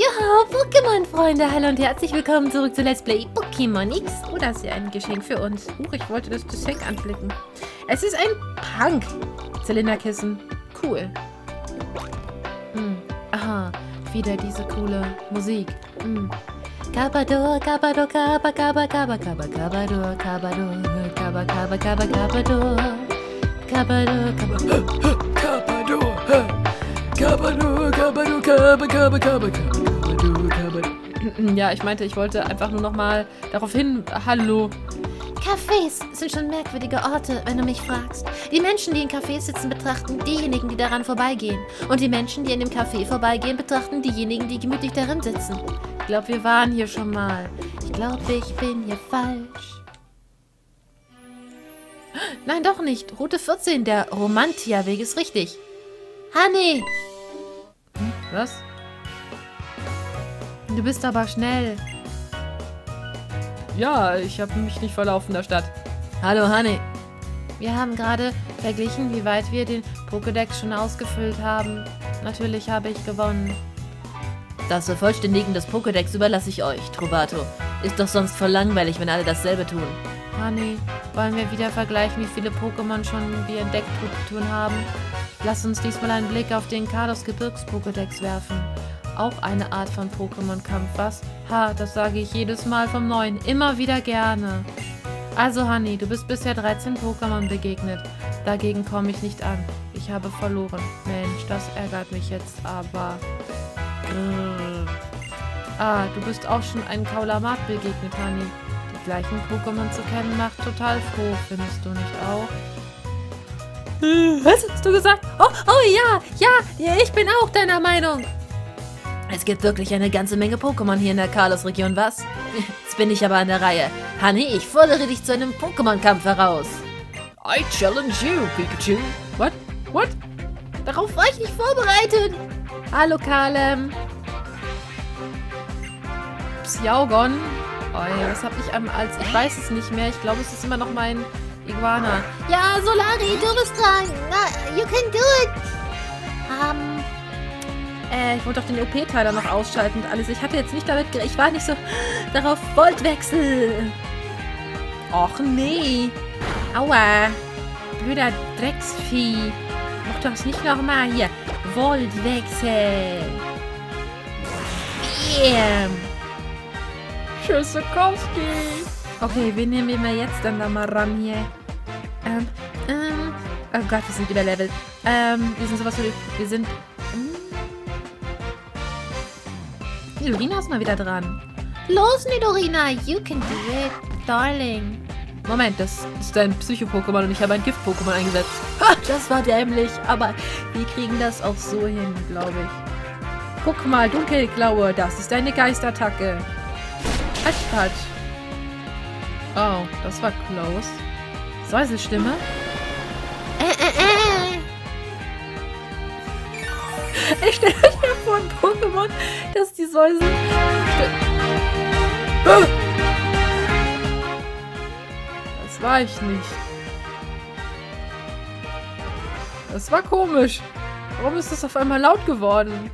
Juhu, Pokémon-Freunde, hallo und herzlich willkommen zurück zu Let's Play Pokémon X. Oh, das ist ja ein Geschenk für uns. Ich wollte das Geschenk anblicken. Es ist ein Punk-Zylinderkissen. Cool. Aha, wieder diese coole Musik. Kabador, Kabador, Kaba, Kaba, Kaba, Kaba, Kabador, Kabador, Kaba, Kaba, Kaba, Kabador, Kabador, Kabador, Kabador, Kabador, Kaba, Kaba, Kaba, Kabador, Kabador. Ja, ich meinte, ich wollte einfach nur nochmal darauf hin. Hallo. Cafés sind schon merkwürdige Orte, wenn du mich fragst. Die Menschen, die in Cafés sitzen, betrachten diejenigen, die daran vorbeigehen. Und die Menschen, die in dem Café vorbeigehen, betrachten diejenigen, die gemütlich darin sitzen. Ich glaube, wir waren hier schon mal. Ich glaube, ich bin hier falsch. Nein, doch nicht. Route 14, der Romantia-Weg ist richtig. Honey! Was? Du bist aber schnell. Ja, ich habe mich nicht verlaufen in der Stadt. Hallo, Honey. Wir haben gerade verglichen, wie weit wir den Pokédex schon ausgefüllt haben. Natürlich habe ich gewonnen. Das Vervollständigen des Pokédex überlasse ich euch, Trovato. Ist doch sonst voll langweilig, wenn alle dasselbe tun. Honey, wollen wir wieder vergleichen, wie viele Pokémon schon wir entdeckt tun haben? Lass uns diesmal einen Blick auf den Kalos-Gebirgs-Pokédex werfen. Auch eine Art von Pokémon-Kampf, was? Ha, das sage ich jedes Mal vom Neuen, immer wieder gerne. Also, Honey, du bist bisher 13 Pokémon begegnet. Dagegen komme ich nicht an. Ich habe verloren. Mensch, das ärgert mich jetzt aber. Grrr. Ah, du bist auch schon einem Kaulamat begegnet, Honey. Die gleichen Pokémon zu kennen macht total froh, findest du nicht auch? Was hast du gesagt? Oh ja, ich bin auch deiner Meinung. Es gibt wirklich eine ganze Menge Pokémon hier in der Kalos-Region, was? Jetzt bin ich aber an der Reihe. Honey, ich fordere dich zu einem Pokémon-Kampf heraus. I challenge you, Pikachu. What? What? Darauf war ich nicht vorbereitet. Hallo, Kalem. Psiaugon. Oh, das habe ich als... Ich weiß es nicht mehr. Ich glaube, es ist immer noch mein Iguana. Ja, Solari, du bist dran. You can do it. Ich wollte auch den OP-Teiler noch ausschalten und alles. Ich hatte jetzt nicht damit gerechnet. Ich war nicht so darauf. Voltwechsel. Och nee. Aua. Blöder Drecksvieh. Mach doch das nicht nochmal hier. Voltwechsel. Bam. Tschüss, Zekowski. Okay, wen nehmen wir jetzt dann da mal ran hier? Oh Gott, wir sind überlevelt. Wir sind sowas wie... Wir sind... Nidorina ist mal wieder dran. Los, Nidorina, you can do it, darling. Moment, das ist ein Psycho-Pokémon und ich habe ein Gift-Pokémon eingesetzt. Ha, das war dämlich, aber wir kriegen das auch so hin, glaube ich. Guck mal, Dunkelklaue, das ist eine Geistattacke. Patsch. Oh, das war close. Säuselstimme. Ich stelle mir vor, ein Pokémon, dass die Säuse... Das war ich nicht. Das war komisch. Warum ist das auf einmal laut geworden?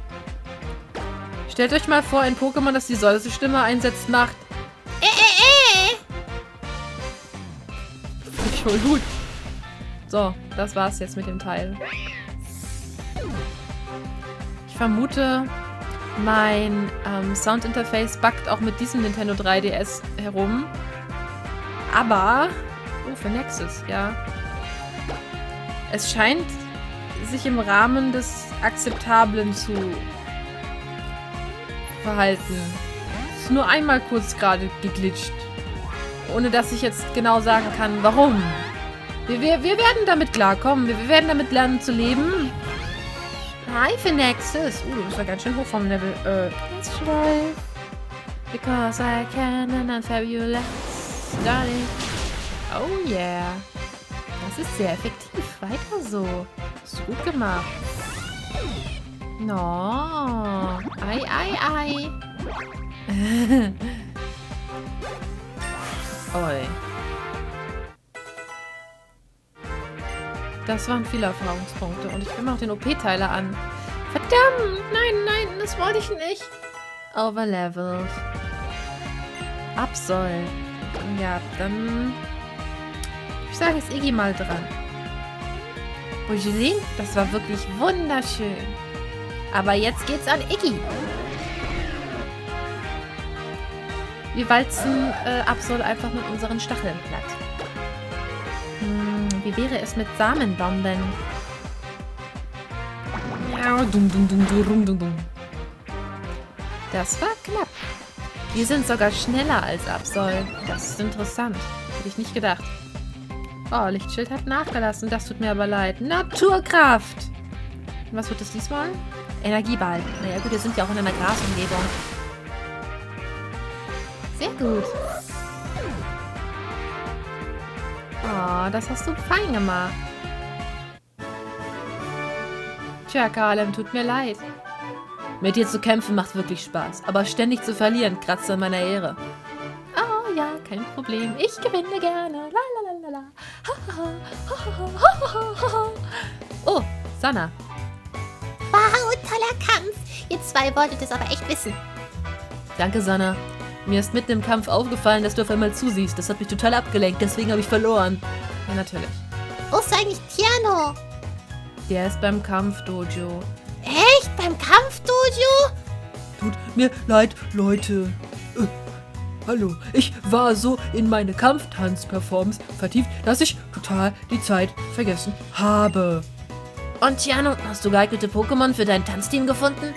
Stellt euch mal vor, ein Pokémon, das die Säuse-Stimme einsetzt, macht... Das ist schon gut. So, das war's jetzt mit dem Teil. Ich vermute, mein Soundinterface buggt auch mit diesem Nintendo 3DS herum. Aber... Oh, für Nexus, ja. Es scheint sich im Rahmen des Akzeptablen zu verhalten. Es ist nur einmal kurz gerade geglitscht. Ohne dass ich jetzt genau sagen kann, warum. Wir werden damit klarkommen. Wir werden damit lernen zu leben. Hi für Nexus. Du bist ja ganz schön hoch vom Level. Ganz schön. Because I can and I'm fabulous. Darling. Oh yeah. Das ist sehr effektiv. Weiter so. Ist gut gemacht. No. Ei. Oi. Das waren viele Erfahrungspunkte. Und ich will mir auch den OP-Teiler an. Verdammt! Nein, das wollte ich nicht. overlevelt. Absol. Ja, dann... Ich sage jetzt Iggy mal dran. Bougelin, das war wirklich wunderschön. Aber jetzt geht's an Iggy. Wir walzen Absol einfach mit unseren Stacheln platt. Wie wäre es mit Samenbomben? Das war knapp. Wir sind sogar schneller als Absol. Das ist interessant. Hätte ich nicht gedacht. Oh, Lichtschild hat nachgelassen. Das tut mir aber leid. Naturkraft! Und was wird es diesmal? Energieball. Naja gut, wir sind ja auch in einer Grasumgebung. Sehr gut. Oh, das hast du fein gemacht. Tja, Kalem, tut mir leid. Mit dir zu kämpfen macht wirklich Spaß. Aber ständig zu verlieren kratzt an meiner Ehre. Oh ja, kein Problem. Ich gewinne gerne. Lalalala. Oh, Sanna. Wow, toller Kampf. Ihr zwei wolltet es aber echt wissen. Danke, Sanna. Mir ist mitten im Kampf aufgefallen, dass du auf einmal zusiehst. Das hat mich total abgelenkt, deswegen habe ich verloren. Ja, natürlich. Wo ist eigentlich Tiano? Der ist beim Kampf-Dojo. Echt? Beim Kampf-Dojo? Tut mir leid, Leute. Hallo, ich war so in meine Kampftanz-Performance vertieft, dass ich total die Zeit vergessen habe. Und Tiano, hast du geeignete Pokémon für dein Tanzteam gefunden?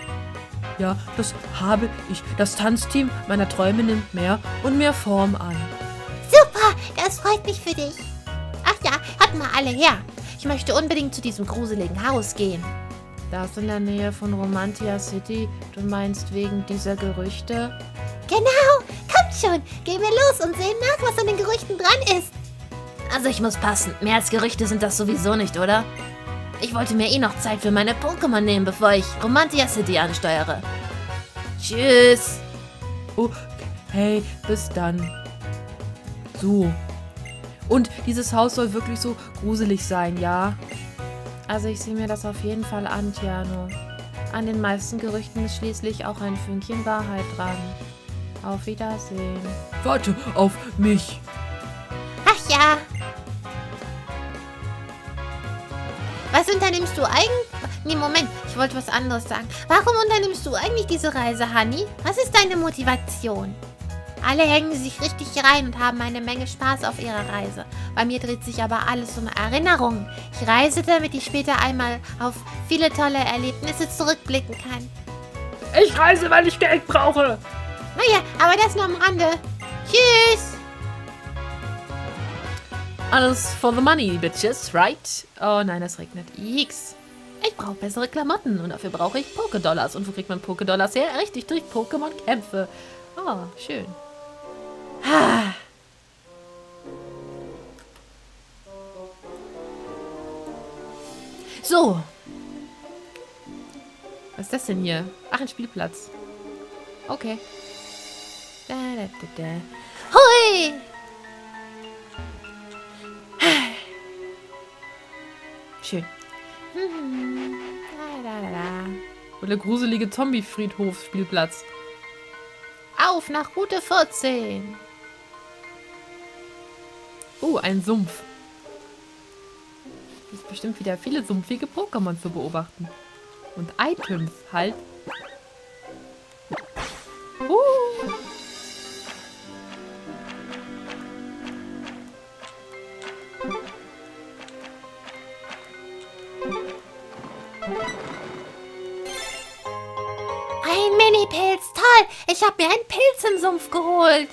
Ja, das habe ich. Das Tanzteam meiner Träume nimmt mehr und mehr Form an. Super, das freut mich für dich. Ach ja, habt mal alle her. Ich möchte unbedingt zu diesem gruseligen Haus gehen. Das in der Nähe von Romantia City. Du meinst wegen dieser Gerüchte? Genau, kommt schon. Gehen wir los und sehen nach, was an den Gerüchten dran ist. Also ich muss passen. Mehr als Gerüchte sind das sowieso nicht, oder? Ich wollte mir eh noch Zeit für meine Pokémon nehmen, bevor ich Romantia City ansteuere. Tschüss. Oh, hey, bis dann. So. Und dieses Haus soll wirklich so gruselig sein, ja? Also ich sehe mir das auf jeden Fall an, Tiano. An den meisten Gerüchten ist schließlich auch ein Fünkchen Wahrheit dran. Auf Wiedersehen. Warte auf mich. Ach ja. Was unternimmst du eigentlich? Nee, Moment, ich wollte was anderes sagen. Warum unternimmst du eigentlich diese Reise, Honey? Was ist deine Motivation? Alle hängen sich richtig rein und haben eine Menge Spaß auf ihrer Reise. Bei mir dreht sich aber alles um Erinnerungen. Ich reise, damit ich später einmal auf viele tolle Erlebnisse zurückblicken kann. Ich reise, weil ich Geld brauche. Naja, aber das nur am Rande. Tschüss! Alles for the money, bitches, right? Oh nein, es regnet. Yikes. Ich brauche bessere Klamotten und dafür brauche ich Pokédollars. Und wo kriegt man Pokédollars her? Richtig, durch Pokémon-Kämpfe. Oh, schön. Ah. So. Was ist das denn hier? Ach, ein Spielplatz. Okay. Da, da, da, da. Hui! Schön. Und der gruselige Zombie-Friedhof-Spielplatz. Auf nach Route 14. Oh, ein Sumpf. Es gibt bestimmt wieder viele sumpfige Pokémon zu beobachten. Und Items halt. Ich habe mir einen Pilz im Sumpf geholt.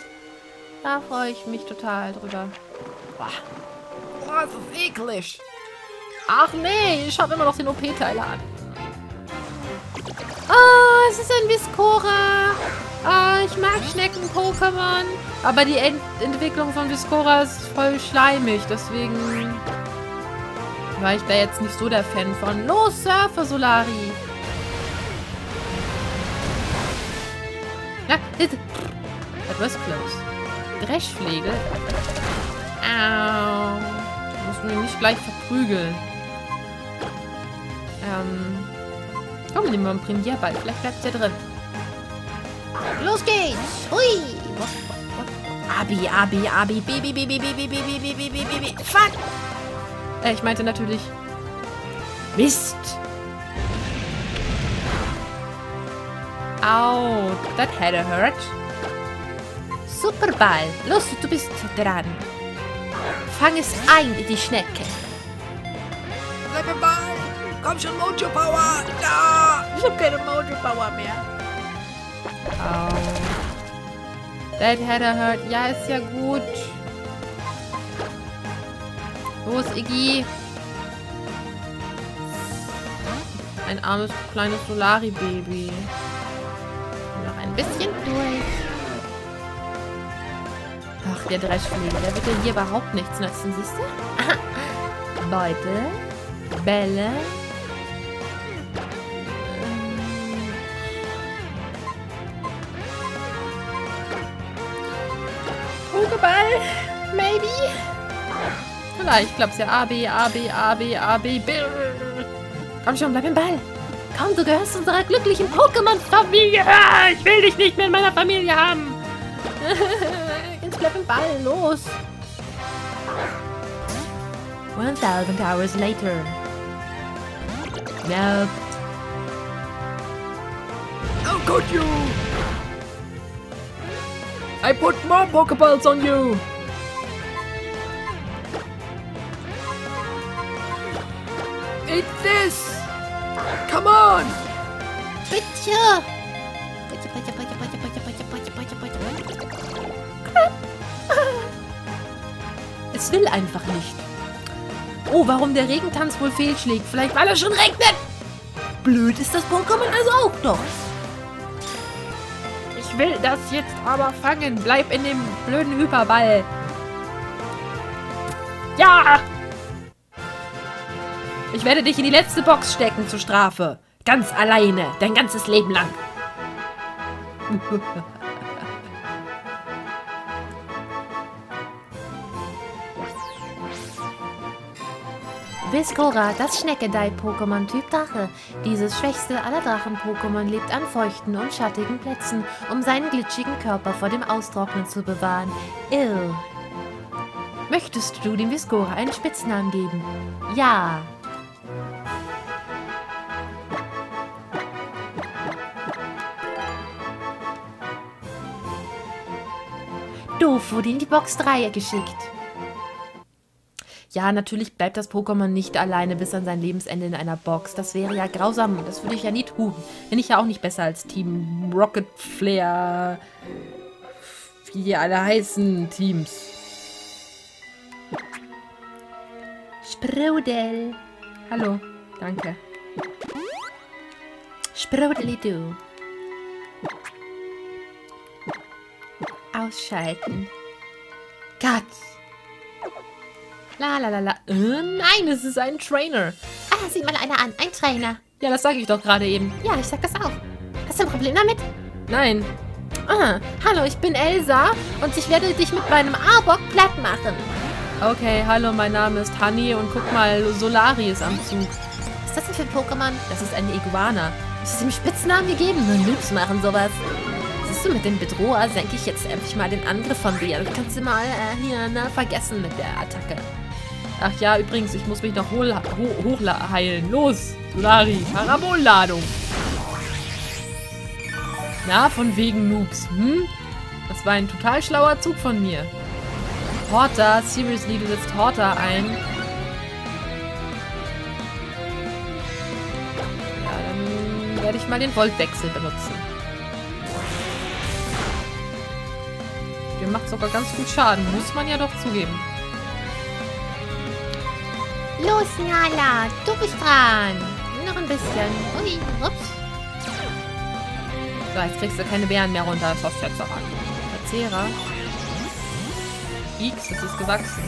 Da freue ich mich total drüber. Boah, das ist eklig. Ach nee, ich habe immer noch den OP-Teil an. Oh, es ist ein Viskora. Oh, ich mag Schnecken-Pokémon. Aber die Entwicklung von Viskora ist voll schleimig. Deswegen war ich da jetzt nicht so der Fan von. Los, Surfer, Solari. That was close. Dreschflegel. Au. Du musst mich nicht gleich verprügeln. Komm, nehmen wir einen Premierball. Vielleicht bleibt es ja drin. Los geht's! Hui! Abi, Abi, Abi, Baby, Baby, Baby, Baby, Baby, Baby, fuck! Ich meinte natürlich... Mist! Au, that had a hurt. Superball, los, du bist dran. Fang es ein, die Schnecke. Bleib im Ball! Komm schon, Mojo Power! Da! Ich hab keine Mojo Power mehr. Oh. That had a hurt. Ja, ist ja gut. Los, Iggy. Ein armes, kleines Solari-Baby. Noch ein bisschen durch. Ach, der Dreschflieger. Der wird ja hier überhaupt nichts nutzen, siehst du? Beutel. Bälle. Pokéball. Maybe. Vielleicht glaub's ja. AB, AB, AB, AB. Komm schon, bleib im Ball. Komm, du gehörst zu unserer glücklichen Pokémon-Familie. Ich will dich nicht mehr in meiner Familie haben. Jetzt bleib im Ball. Los. 1000 hours later. Nope. How could you? I put more Pokeballs on you. Eat this. Come on. Bitte. Bitte, bitte, bitte, bitte, bitte, bitte, bitte, bitte. Es will einfach nicht. Oh, warum der Regentanz wohl fehlschlägt. Vielleicht, weil er schon regnet. Blöd ist das Pokémon also auch noch. Ich will das jetzt aber fangen. Bleib in dem blöden Hyperball. Ja! Ich werde dich in die letzte Box stecken zur Strafe. Ganz alleine. Dein ganzes Leben lang. Viskora, das Schnecke-Dai-Pokémon Typ Drache. Dieses schwächste aller Drachen-Pokémon lebt an feuchten und schattigen Plätzen, um seinen glitschigen Körper vor dem Austrocknen zu bewahren. Ill. Möchtest du dem Viskora einen Spitznamen geben? Ja. Doof wurde in die Box 3 geschickt. Ja, natürlich bleibt das Pokémon nicht alleine bis an sein Lebensende in einer Box. Das wäre ja grausam. Das würde ich ja nie tun. Bin ich ja auch nicht besser als Team Rocket Flair. Wie die alle heißen Teams. Sprudel. Hallo. Danke. Sprudeli du. Ausschalten. Gott. La la la la. Nein, es ist ein Trainer. Ah, sieht mal einer an. Ein Trainer. Ja, das sage ich doch gerade eben. Ja, ich sag das auch. Hast du ein Problem damit? Nein. Ah, hallo, ich bin Elsa und ich werde dich mit meinem Arbok platt machen. Okay, hallo, mein Name ist Honey und guck mal, Solari ist am Zug. Was ist das denn für ein Pokémon? Das ist eine Iguana. Ist es ihm Spitznamen gegeben? Nur Noobs machen sowas. Siehst du, mit dem Bedroher senke ich jetzt endlich mal den Angriff von dir. Das kannst du mal hier vergessen mit der Attacke. Ach ja, übrigens, ich muss mich noch hochheilen. Los, Solari, Parabolladung. Na, von wegen Noobs, hm? Das war ein total schlauer Zug von mir. Horta, seriously, du setzt Horta ein. Ja, dann werde ich mal den Voltwechsel benutzen. Der macht sogar ganz gut Schaden, muss man ja doch zugeben. Los, Nala, du bist dran. Noch ein bisschen. Ui, ups. So, jetzt kriegst du keine Bären mehr runter. Das hast du jetzt auch an. Verzehrer. X, das ist gewachsen.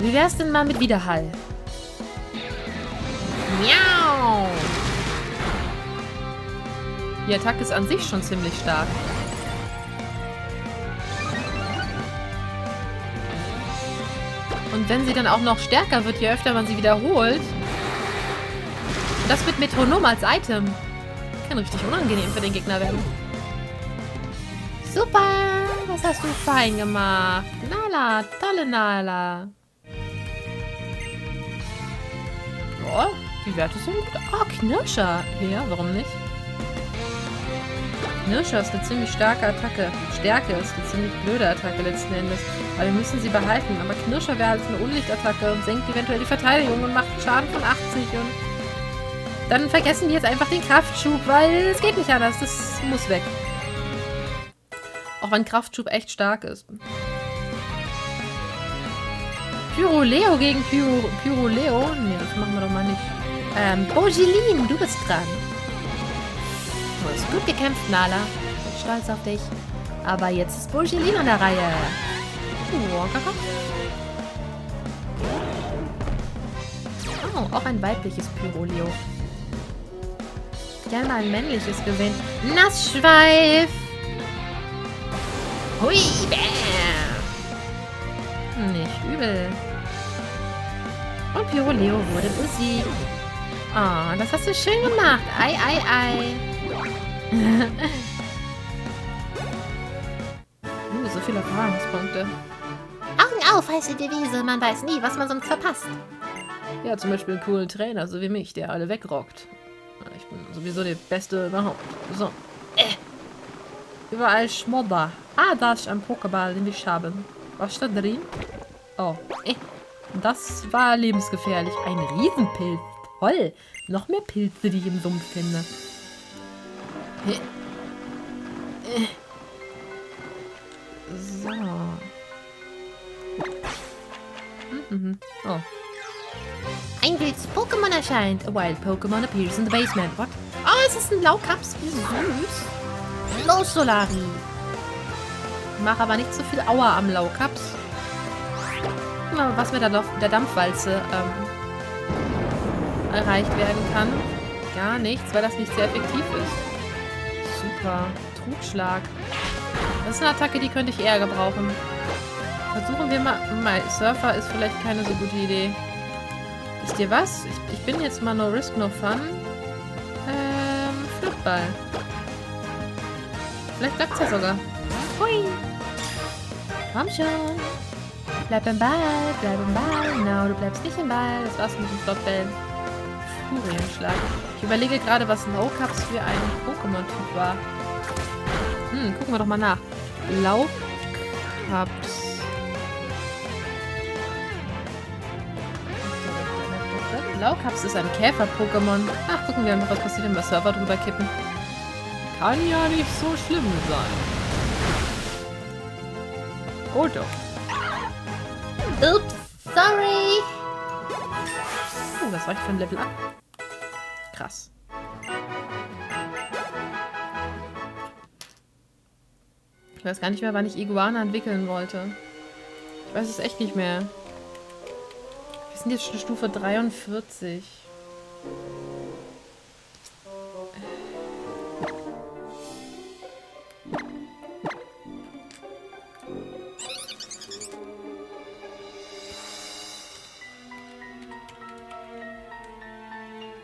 Wie wär's denn mal mit Widerhall? Miau! Die Attacke ist an sich schon ziemlich stark. Und wenn sie dann auch noch stärker wird, je öfter man sie wiederholt. Und das mit Metronom als Item. Kann richtig unangenehm für den Gegner werden. Super! Das hast du fein gemacht. Nala, tolle Nala. Oh, die Werte sind gut. Oh, Knirscher. Ja, warum nicht? Knirscher ist eine ziemlich starke Attacke. Stärke ist eine ziemlich blöde Attacke letzten Endes. Aber wir müssen sie behalten. Aber Knirscher wäre halt eine Unlichtattacke und senkt eventuell die Verteidigung und macht Schaden von 80. Und dann vergessen die jetzt einfach den Kraftschub, weil es geht nicht anders. Das muss weg. Auch wenn Kraftschub echt stark ist. Pyroleo gegen Pyroleo? Nee, das machen wir doch mal nicht. Bogelin, du bist dran. Du hast gut gekämpft, Nala. Ich bin stolz auf dich. Aber jetzt ist Bogelin an der Reihe. Oh, auch ein weibliches Pyroleo. Gerne mal ein männliches gesehen. Nassschweif! Hui, bäh. Nicht übel. Und Pyroleo wurde besiegt. Oh, das hast du schön gemacht. Ei, ei, ei. So viele Erfahrungspunkte. Augen auf, heiße Devise. Man weiß nie, was man sonst verpasst. Ja, zum Beispiel einen coolen Trainer, so wie mich, der alle wegrockt. Ich bin sowieso der Beste überhaupt. So. Überall Schmodder. Ah, da ist ein Pokéball, den ich habe. Was steht da drin? Oh, das war lebensgefährlich. Ein Riesenpilz. Toll. Noch mehr Pilze, die ich im Sumpf finde. So. Oh. Ein wildes Pokémon erscheint. A wild Pokémon appears in the basement. What? Oh, es ist ein Low Cups. Wie süß. Los, Solari. Mach aber nicht so viel Aua am Low Cups. Was mit der Dampfwalze erreicht werden kann. Gar nichts, weil das nicht sehr effektiv ist. Super. Trugschlag. Das ist eine Attacke, die könnte ich eher gebrauchen. Versuchen wir mal. Mein Surfer ist vielleicht keine so gute Idee. Wisst ihr was? Ich bin jetzt mal no risk, no fun. Flugball. Vielleicht klappt es ja sogar. Hui! Komm schon! Bleib im Ball, bleib im Ball. No, du bleibst nicht im Ball. Das war's mit dem Flopbell. Furienschlag. Ich überlege gerade, was Low Cups für ein Pokémon-Typ war. Gucken wir doch mal nach. Low Cups. Low Cups ist ein Käfer-Pokémon. Ach, gucken wir mal, was passiert, wenn wir Server drüber kippen. Kann ja nicht so schlimm sein. Gut doch. Oops, sorry. Oh, das reicht für ein Level up. Krass. Ich weiß gar nicht mehr, wann ich Iguana entwickeln wollte. Ich weiß es echt nicht mehr. Wir sind jetzt schon Stufe 43.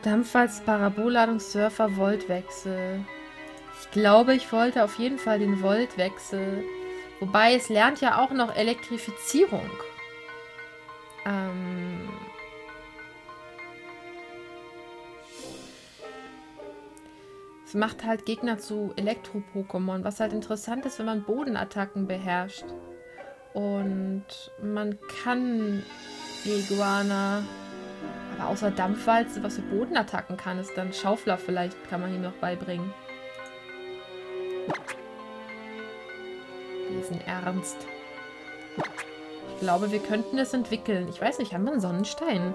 Dampfwalze, Parabolladung, Surfer, Voltwechsel. Ich glaube, ich wollte auf jeden Fall den Voltwechsel. Wobei, es lernt ja auch noch Elektrifizierung. Es macht halt Gegner zu Elektro-Pokémon, was halt interessant ist, wenn man Bodenattacken beherrscht. Und man kann Iguana, aber außer Dampfwalze, was für Bodenattacken kann, ist dann Schaufler vielleicht, kann man ihm noch beibringen. Die sind ernst. Ich glaube, wir könnten es entwickeln. Ich weiß nicht, haben wir einen Sonnenstein?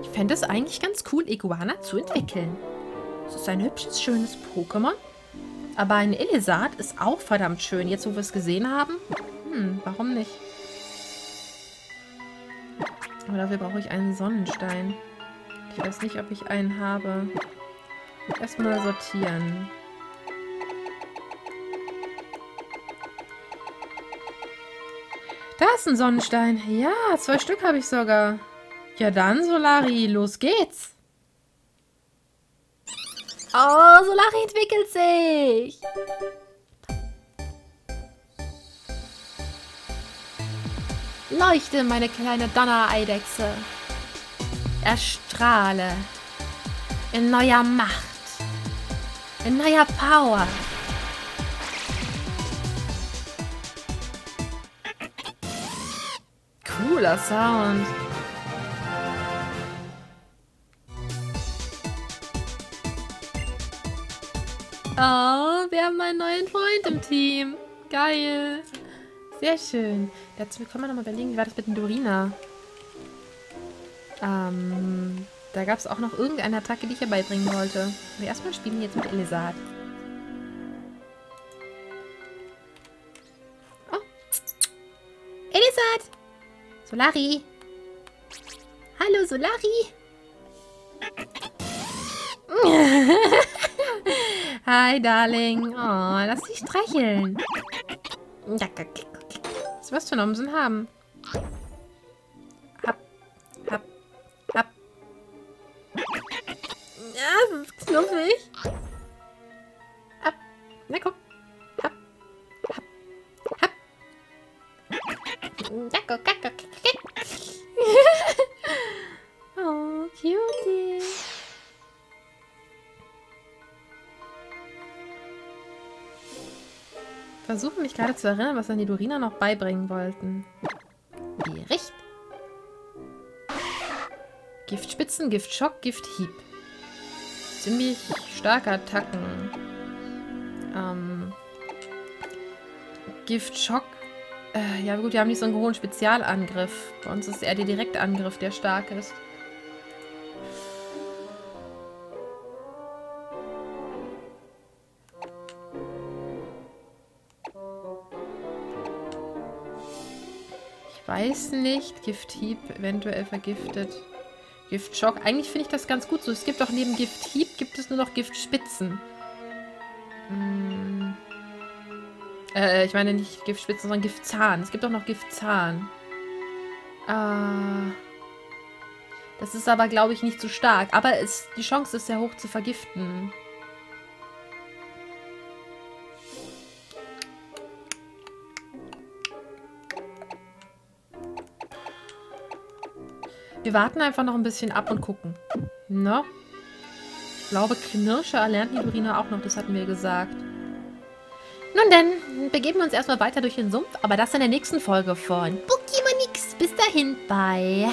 Ich fände es eigentlich ganz cool, Iguana zu entwickeln. Es ist ein hübsches, schönes Pokémon. Aber ein Elisad ist auch verdammt schön. Jetzt, wo wir es gesehen haben. Warum nicht? Aber dafür brauche ich einen Sonnenstein. Ich weiß nicht, ob ich einen habe. Erstmal sortieren. Da ist ein Sonnenstein. Ja, 2 Stück habe ich sogar. Ja dann, Solari, los geht's. Oh, Solari entwickelt sich. Leuchte, meine kleine Donnereidechse. Erstrahle. In neuer Macht. In neuer Power. Cooler Sound. Oh, wir haben einen neuen Freund im Team. Geil. Sehr schön. Jetzt können wir nochmal überlegen, wie war das mit Nidorina? Da gab es auch noch irgendeine Attacke, die ich hier beibringen wollte. Aber erstmal spielen wir jetzt mit Elisad. Oh. Elisad! Solari! Hallo, Solari! Hi, Darling! Oh, lass dich streicheln! Was wirst du noch Umsinn haben? Hab. Ja, das ist knuffig. Ab. Na guck. Hab. Ja, guck. Oh, cutie. Ich versuche mich gerade zu erinnern, was wir Nidorina noch beibringen wollten. Gericht. Giftspitzen, Giftschock, Gifthieb. Ziemlich starke Attacken. Giftschock. Ja gut, wir haben nicht so einen hohen Spezialangriff. Bei uns ist eher der Direktangriff, der stark ist. Weiß nicht. Gifthieb, eventuell vergiftet. Giftschock. Eigentlich finde ich das ganz gut so. Es gibt auch neben Gifthieb, gibt es nur noch Giftspitzen. Ich meine nicht Giftspitzen, sondern Giftzahn. Es gibt auch noch Giftzahn. Das ist aber, glaube ich, nicht so stark. Aber die Chance ist sehr hoch zu vergiften. Wir warten einfach noch ein bisschen ab und gucken. Ne? Ich glaube, Knirscher erlernt Nidorina auch noch, das hatten wir gesagt. Nun denn, begeben wir uns erstmal weiter durch den Sumpf, aber das in der nächsten Folge von Pokémon X. Bis dahin, bye.